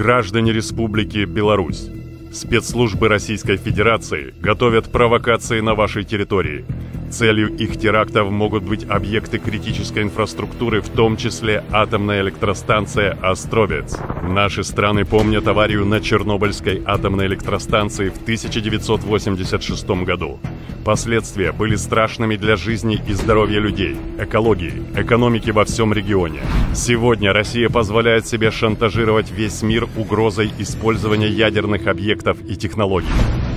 Граждане Республики Беларусь, спецслужбы Российской Федерации готовят провокации на вашей территории. Целью их терактов могут быть объекты критической инфраструктуры, в том числе атомная электростанция «Островец». Наши страны помнят аварию на Чернобыльской атомной электростанции в 1986 году. Последствия были страшными для жизни и здоровья людей, экологии, экономики во всем регионе. Сегодня Россия позволяет себе шантажировать весь мир угрозой использования ядерных объектов и технологий.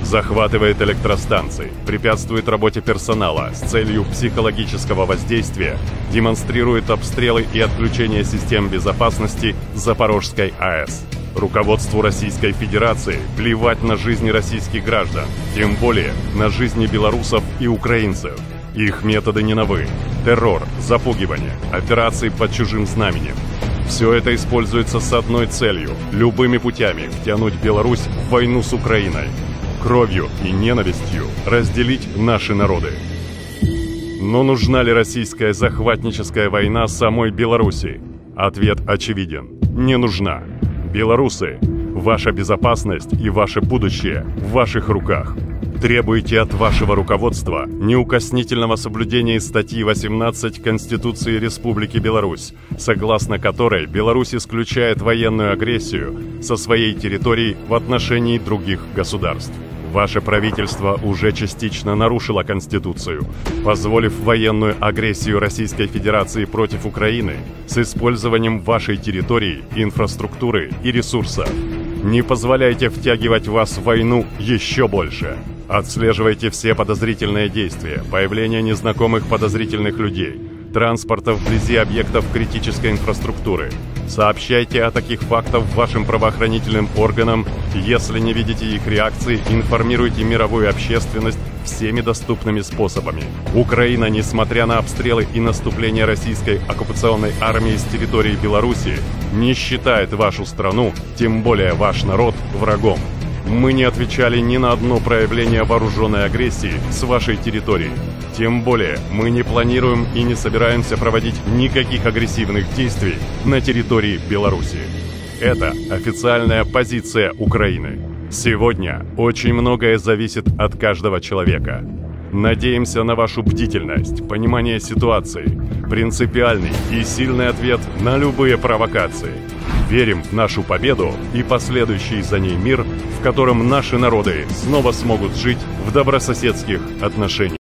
Захватывает электростанции, препятствует работе персонала с целью психологического воздействия, демонстрирует обстрелы и отключение систем безопасности Запорожской АЭС. Руководству Российской Федерации плевать на жизни российских граждан, тем более на жизни белорусов и украинцев. Их методы не новы. Террор, запугивание, операции под чужим знаменем. Все это используется с одной целью – любыми путями втянуть Беларусь в войну с Украиной. Кровью и ненавистью разделить наши народы. Но нужна ли российская захватническая война самой Беларуси? Ответ очевиден. Не нужна. Белорусы, ваша безопасность и ваше будущее в ваших руках. Требуйте от вашего руководства неукоснительного соблюдения статьи 18 Конституции Республики Беларусь, согласно которой Беларусь исключает военную агрессию со своей территории в отношении других государств. Ваше правительство уже частично нарушило Конституцию, позволив военную агрессию Российской Федерации против Украины с использованием вашей территории, инфраструктуры и ресурсов. Не позволяйте втягивать вас в войну еще больше. Отслеживайте все подозрительные действия, появление незнакомых подозрительных людей, транспорта вблизи объектов критической инфраструктуры. Сообщайте о таких фактах вашим правоохранительным органам. Если не видите их реакции, информируйте мировую общественность всеми доступными способами. Украина, несмотря на обстрелы и наступление российской оккупационной армии с территории Беларуси, не считает вашу страну, тем более ваш народ, врагом. Мы не отвечали ни на одно проявление вооруженной агрессии с вашей территории. Тем более, мы не планируем и не собираемся проводить никаких агрессивных действий на территории Беларуси. Это официальная позиция Украины. Сегодня очень многое зависит от каждого человека. Надеемся на вашу бдительность, понимание ситуации, принципиальный и сильный ответ на любые провокации. Верим в нашу победу и последующий за ней мир, в котором наши народы снова смогут жить в добрососедских отношениях.